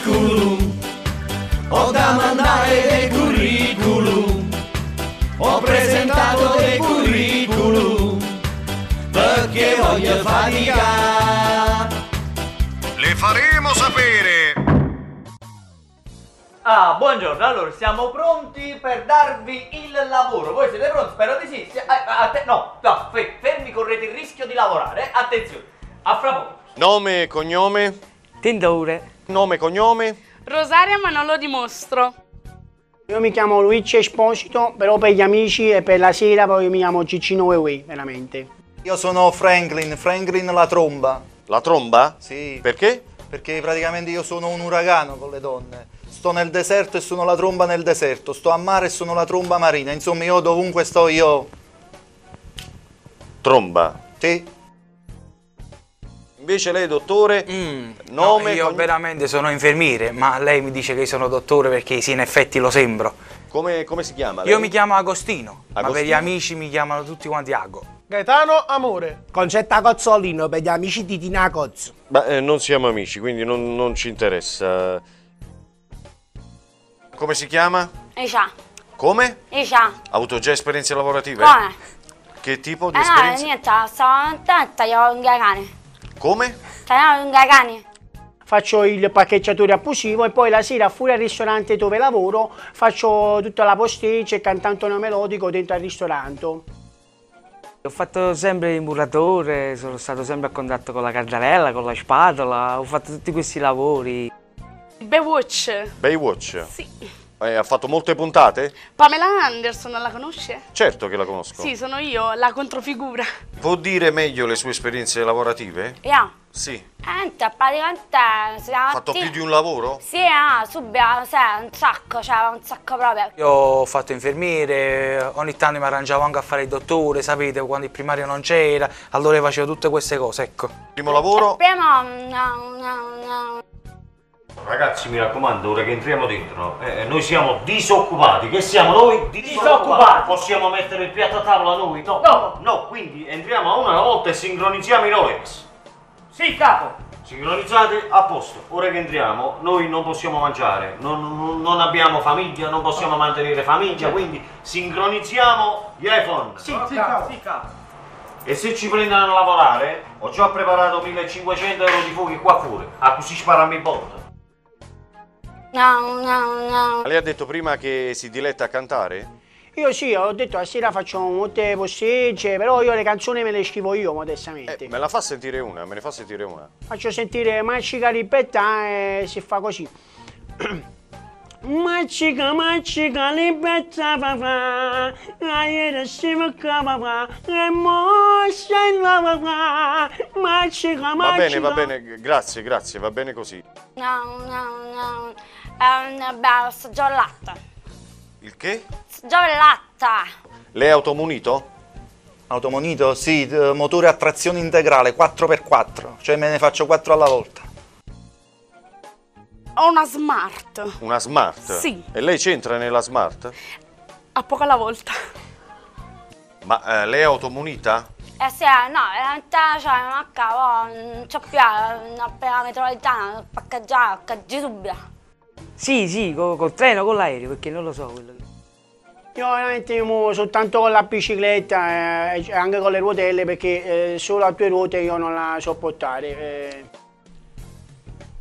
curriculum, ho da mandare dei curriculum, ho presentato dei curriculum, perché voglio faticare. Le faremo sapere! Ah, buongiorno, allora siamo pronti per darvi il lavoro. Voi siete pronti? Spero di sì. No, fermi, correte il rischio di lavorare. Attenzione, a fra poco. Nome e cognome? Tendore. Nome e cognome? Rosaria, ma non lo dimostro. Io mi chiamo Luigi Esposito, però per gli amici e per la sera poi mi chiamo Ciccino Ewe, veramente. Io sono Franklin la tromba. La tromba? Sì. Perché? Perché praticamente io sono un uragano con le donne. Sto nel deserto e sono la tromba nel deserto, sto a mare e sono la tromba marina, insomma io dovunque sto io... Tromba? Sì. Invece lei dottore? Nome? No, io veramente sono infermiere, ma lei mi dice che sono dottore perché sì, in effetti lo sembro. Come si chiama lei? Io mi chiamo Agostino, ma per gli amici mi chiamano tutti quanti Ago. Gaetano Amore. Concetta Cozzolino, per gli amici di Tina Cozzo. Beh, non siamo amici, quindi non ci interessa. Come si chiama? Esha. Come? Esha. Ha avuto già esperienze lavorative? Come? Che tipo di esperienze? No, niente, stavo tagliando un cane. Come? Tagliando un cane. Faccio il pacchettatore abusivo e poi la sera fuori al ristorante dove lavoro faccio tutta la posticcia e cantante melodico dentro al ristorante. Ho fatto sempre il muratore, sono stato sempre a contatto con la cardarella, con la spatola, ho fatto tutti questi lavori. Baywatch. Baywatch? Sì. Ha fatto molte puntate? Pamela Anderson, la conosce? Certo che la conosco. Sì, sono io, la controfigura. Può dire meglio le sue esperienze lavorative? Sì. Ha fatto più di un lavoro? Sì, subito, un sacco proprio. Io ho fatto infermiere, ogni tanto mi arrangiavo anche a fare il dottore, sapete, quando il primario non c'era, allora facevo tutte queste cose, ecco. Primo lavoro? Primo... Ragazzi, mi raccomando, ora che entriamo dentro, noi siamo disoccupati. Che siamo noi? Disoccupati. Possiamo mettere il piatto a tavola noi? No, quindi entriamo una volta e sincronizziamo i Rolex. Sì, capo. Sincronizzate, a posto. Ora che entriamo, noi non possiamo mangiare, non abbiamo famiglia, non possiamo mantenere famiglia, quindi sincronizziamo gli iPhone. Sì, capo. E se ci prendono a lavorare, ho già preparato 1500 euro di fuochi qua fuori, a così sparami in porta. No. Lei ha detto prima che si diletta a cantare? Io sì, ho detto la sera faccio molte posticce, però io le canzoni me le scrivo io modestamente. Me la fa sentire una, me ne fa sentire una. Faccio sentire Maccica Ribetta e si fa così. Maccica, Maccica Ribetta papà, ieri si facca papà, e mo sei la papà, Maccica, Maccica. Va bene, grazie, va bene così. No. È una bella soggiornata. Il che? Soggiornata. Lei è automunito? Automunito? Sì, motore a trazione integrale 4x4, cioè me ne faccio 4 alla volta. Ho una smart. Una smart? Sì. E lei c'entra nella smart? A poco alla volta. Ma lei è automunita? Sì, no, in realtà c'è una cava, non c'è più la metropolitana, paccaggiare subito. Sì, col treno, con l'aereo, perché non lo so quello che... Io veramente soltanto con la bicicletta e anche con le ruotelle, perché solo a 2 ruote io non la so portare.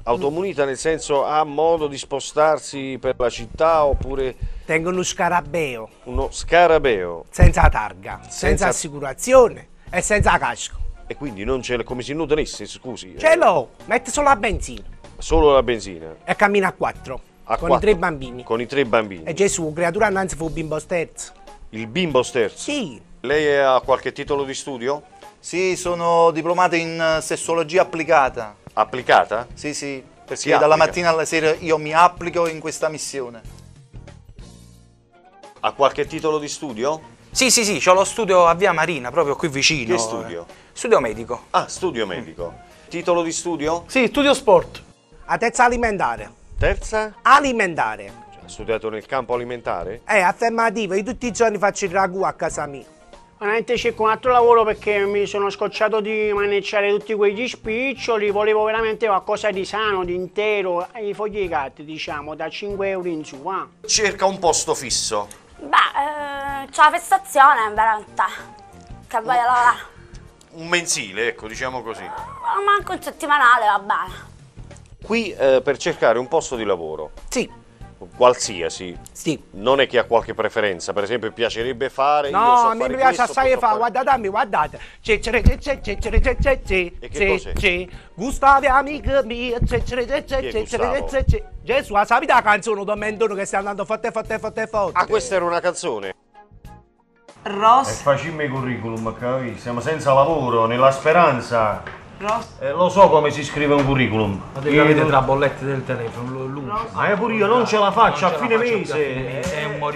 Automunita nel senso ha modo di spostarsi per la città oppure... Tengo uno scarabeo. Uno scarabeo? Senza targa, senza assicurazione. E senza casco. E quindi non c'è, come si nutrisse, scusi? Ce l'ho, mette solo la benzina. Solo la benzina? E cammina a 4. Con 4? I 3 bambini. Con i 3 bambini. E Gesù, creatura innanzi fu bimbo sterzo. Il bimbo sterzo? Sì. Lei ha qualche titolo di studio? Sì, sono diplomata in sessologia applicata. Applicata? Sì, perché dalla mattina alla sera io mi applico in questa missione. Ha qualche titolo di studio? Sì, c'ho lo studio a Via Marina, proprio qui vicino. Che studio? Studio medico. Ah, studio medico. Titolo di studio? Sì, studio sport. A terza alimentare. Terza? Alimentare. Ha studiato nel campo alimentare? Affermativo, io tutti i giorni faccio il ragù a casa mia. Veramente cerco un altro lavoro perché mi sono scocciato di maneggiare tutti quegli spiccioli, volevo veramente qualcosa di sano, di intero, i fogli di carta, diciamo, da 5 euro in su. Ah. Cerca un posto fisso. Beh, c'è la festazione in realtà, che voglio lavorare. Un mensile, ecco, diciamo così. Manco un settimanale, va bene. Qui per cercare un posto di lavoro. Sì. Qualsiasi, sì. Non è che ha qualche preferenza, per esempio piacerebbe fare... No, io so a me mi piace assai fare, guardatemi, guardate. E che cos'è? Gustavo amico mio, Gesù, la sapete la canzone da Mendono che stai andando forte? Ah, questa era una canzone? Ross... E facciamo il curriculum, capito? Siamo senza lavoro, nella speranza... lo so come si scrive un curriculum. Ma devi capire tra bollette del telefono, luce. Ma pure io non ce la faccio a fine mese.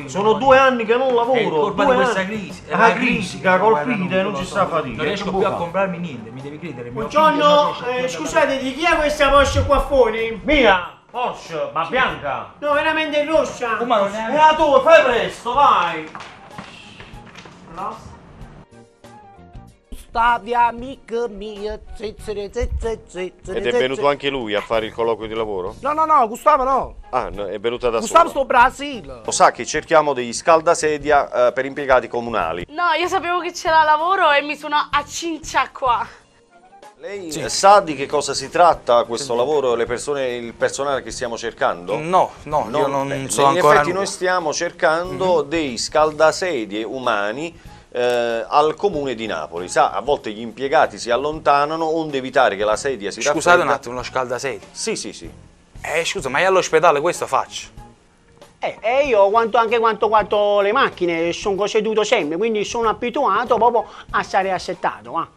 Sono 2 anni che non lavoro. È colpa di questa crisi. È la crisi che ha colpito e non ci sta fatica. Non riesco più a comprarmi niente, mi devi credere. Buongiorno, scusate, di chi è questa Porsche qua fuori? Mia! Porsche, ma bianca! No, veramente rossa! Ma non è la tua, fai presto, vai! Ed è venuto anche lui a fare il colloquio di lavoro? No, no, no, Gustavo no. Ah, no, è venuta da Gustavo solo. Gustavo sto Brasile. Lo sa che cerchiamo degli scaldasedia per impiegati comunali. No, io sapevo che c'era lavoro e mi sono accincia qua. Lei sì. Sa di che cosa si tratta questo lavoro, le persone, il personale che stiamo cercando? No, no, io non so ancora. In effetti noi stiamo cercando dei scaldasedie umani al comune di Napoli. Sa, a volte gli impiegati si allontanano onde evitare che la sedia si raffredda. Scusate un attimo, lo scaldasedie? Sì, sì, sì. Scusa, ma io all'ospedale questo faccio? Io quanto le macchine sono seduto sempre, quindi sono abituato proprio a stare assettato.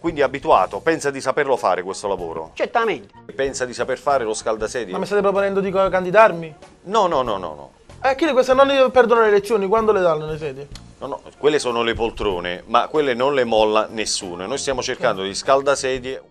Quindi abituato, pensa di saperlo fare questo lavoro? Certamente. Pensa di saper fare lo scaldasedie? Ma mi state proponendo di candidarmi? No, no, no, no, no. Chiedo, queste non perdono le lezioni, quando le danno le sedie? No, no, quelle sono le poltrone, ma quelle non le molla nessuno. Noi stiamo cercando di scaldasedie.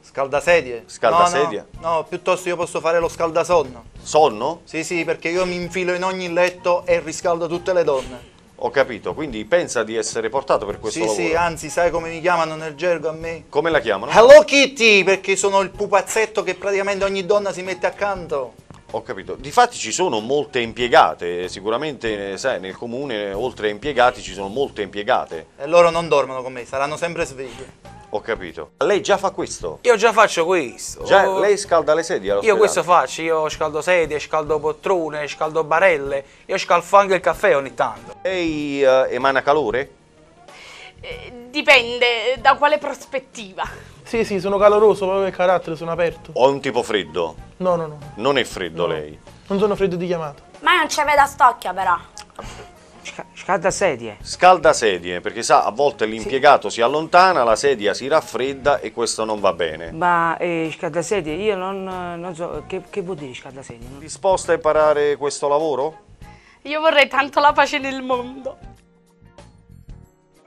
Scaldasedie? Scaldasedie? No, no, no, piuttosto io posso fare lo scaldasonno. Sonno? Sì, sì, perché io mi infilo in ogni letto e riscaldo tutte le donne. Ho capito, quindi pensa di essere portato per questo lavoro? Sì, sì, anzi, sai come mi chiamano nel gergo a me? Come la chiamano? Hello Kitty, perché sono il pupazzetto che praticamente ogni donna si mette accanto. Ho capito, difatti ci sono molte impiegate, sicuramente sai, nel comune oltre a impiegati ci sono molte impiegate. E loro non dormono con me, saranno sempre sveglie. Ho capito. Lei già fa questo? Io già faccio questo. Già, lei scalda le sedie all'ospedale? Io questo faccio, io scaldo sedie, scaldo poltrone, scaldo barelle, io scalfo anche il caffè ogni tanto. Lei emana calore? Dipende da quale prospettiva. Sì, sì, sono caloroso, proprio per carattere, sono aperto. O un tipo freddo? No, no, no. Non è freddo no. Lei? Non sono freddo di chiamata. Ma non ci vedo a stocchia però. Scaldasedie. Scaldasedie, perché sa, a volte l'impiegato si allontana, la sedia si raffredda e questo non va bene. Ma scaldasedie, io non so, che vuol dire scaldasedie? No? Disposta a imparare questo lavoro? Io vorrei tanto la pace nel mondo.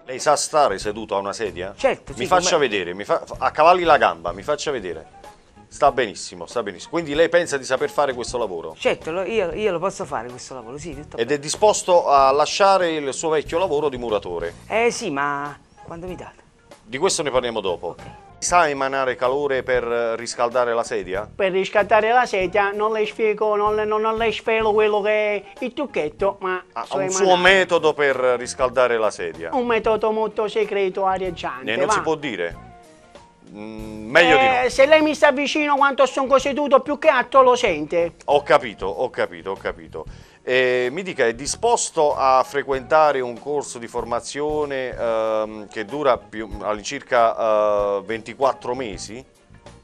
Lei sa stare seduto a una sedia? Certo. Mi faccia vedere, accavalli la gamba, mi faccia vedere. Sta benissimo, sta benissimo. Quindi lei pensa di saper fare questo lavoro? Certo, io lo posso fare questo lavoro, sì. Tutto ed bene. È disposto a lasciare il suo vecchio lavoro di muratore? Sì, ma quando mi date? Di questo ne parliamo dopo. Okay. Sa emanare calore per riscaldare la sedia? Per riscaldare la sedia non le spiego, non le svelo quello che è il trucchetto, ma... so un suo metodo per riscaldare la sedia? Un metodo molto segreto, arieggiante. Non si può dire? Meglio di no. Se lei mi sta vicino quanto sono seduto, più che altro lo sente. Ho capito, ho capito, ho capito. Mi dica, è disposto a frequentare un corso di formazione che dura all'incirca 24 mesi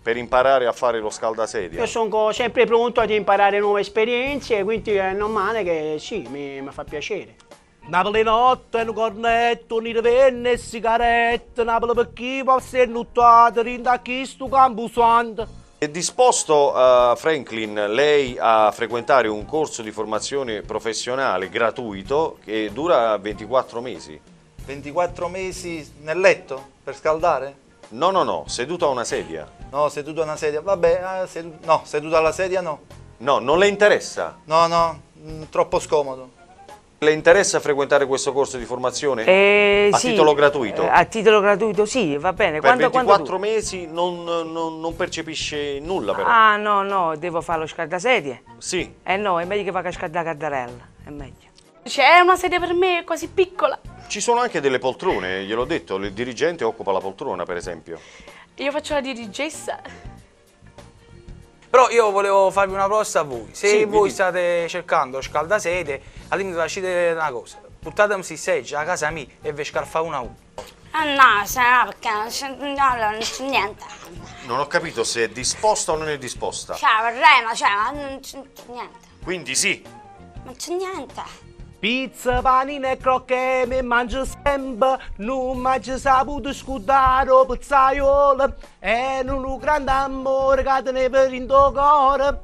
per imparare a fare lo scaldasedia? Io sono sempre pronto ad imparare nuove esperienze, quindi è normale che sì, mi fa piacere. Napoli notte, un cornetto, un irvenne e sigarette, Napoli per chi può essere nuttato, rinda chi sto campusante. È disposto, Franklin, lei a frequentare un corso di formazione professionale gratuito che dura 24 mesi? 24 mesi nel letto? Per scaldare? No, no, no, seduto a una sedia. No, seduto a una sedia, vabbè, no, seduto alla sedia no. No, non le interessa? No, no, troppo scomodo. Le interessa frequentare questo corso di formazione a sì, titolo gratuito? A titolo gratuito sì, va bene. Per quando mesi non percepisce nulla però? Ah no, no, devo fare lo scaldasedie. Sì. Eh no, è meglio che vada a scaldare la cardarella, è meglio. C'è una sedia per me così piccola. Ci sono anche delle poltrone, gliel'ho detto, il dirigente occupa la poltrona per esempio. Io faccio la dirigessa. Però io volevo farvi una proposta a voi, se sì, voi state cercando scaldasede, al limite lasciate una cosa, buttatemi si seggia a casa mia e ve scarfa una a uno. Ah no, se no perché non c'è niente. Non ho capito se è disposta o non è disposta. Cioè vorrei, ma cioè, non c'è niente. Quindi sì. Non c'è niente. Pizza, panini e crocche, mi mangio sempre, non mi ci saputo scudare o pizzaiola, è un grande amore che te ne per il tuo cuore.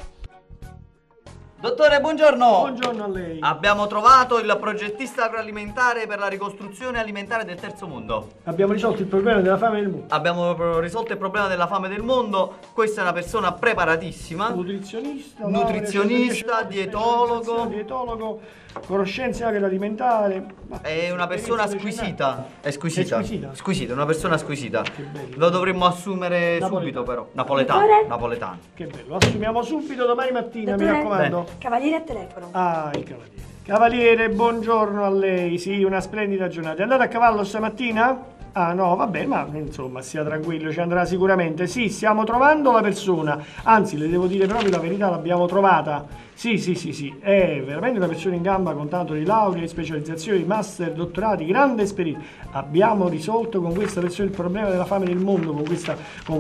Dottore, buongiorno. Buongiorno a lei. Abbiamo trovato il progettista agroalimentare per la ricostruzione alimentare del terzo mondo. Abbiamo risolto il problema della fame del mondo. Abbiamo risolto il problema della fame del mondo. Questa è una persona preparatissima. Nutrizionista. Nutrizionista, dietologo. Dietologo, conoscenze agroalimentare. È una persona squisita. È squisita. È squisita. Squisita, una persona squisita. Che bello. Lo dovremmo assumere subito però. Napoletano. Napoletano. Che bello, assumiamo subito domani mattina, mi raccomando. Cavaliere a telefono. Ah, il cavaliere. Cavaliere, buongiorno a lei. Sì, una splendida giornata. È andato a cavallo stamattina? Ah no, vabbè, ma insomma, sia tranquillo, ci andrà sicuramente. Sì, stiamo trovando la persona. Anzi, le devo dire proprio la verità, l'abbiamo trovata. Sì, sì, sì, sì. È veramente una persona in gamba con tanto di lauree, specializzazioni, master, dottorati, grande esperienza. Abbiamo risolto con questa persona il problema della fame del mondo, con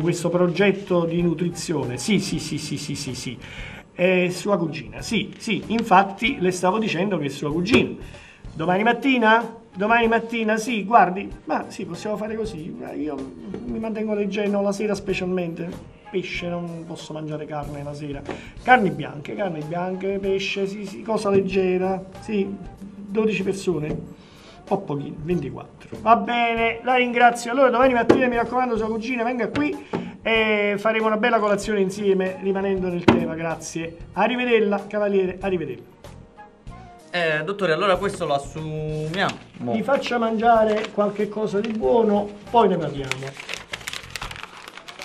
questo progetto di nutrizione. Sì, sì, sì, sì, sì, sì, sì. È sua cugina, sì, sì, infatti le stavo dicendo che è sua cugina. Domani mattina? Domani mattina, sì, guardi, ma sì, possiamo fare così, io mi mantengo leggero la sera specialmente. Pesce, non posso mangiare carne la sera. Carni bianche, pesce, sì, sì, cosa leggera, sì, 12 persone. O pochino, 24. Va bene, la ringrazio. Allora domani mattina mi raccomando sua cugina, venga qui e faremo una bella colazione insieme rimanendo nel tema, grazie. Arrivederla, cavaliere, arrivederla. Dottore, allora questo lo assumiamo. Vi faccia mangiare qualche cosa di buono, poi ne parliamo.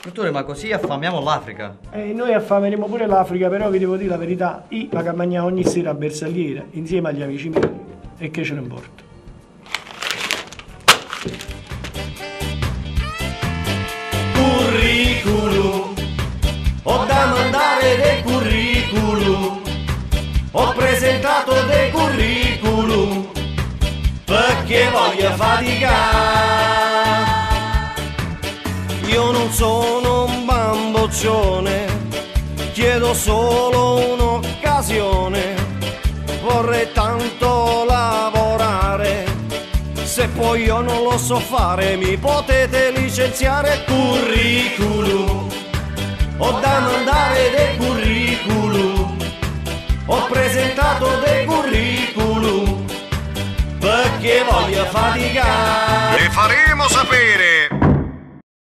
Dottore, ma così affamiamo l'Africa? Noi affameremo pure l'Africa, però vi devo dire la verità, io vado a mangiare ogni sera a Bersagliera insieme agli amici miei e che ce ne importa. Curriculum, ho da mandare dei curriculum, ho presentato dei curriculum, perché voglio faticare. Io non sono un bamboccione, chiedo solo un'occasione, vorrei tanto lavorare. Se poi io non lo so fare mi potete licenziare. Curriculum, ho da mandare dei curriculum, ho presentato dei curriculum, perché voglio faticare. Le faremo sapere.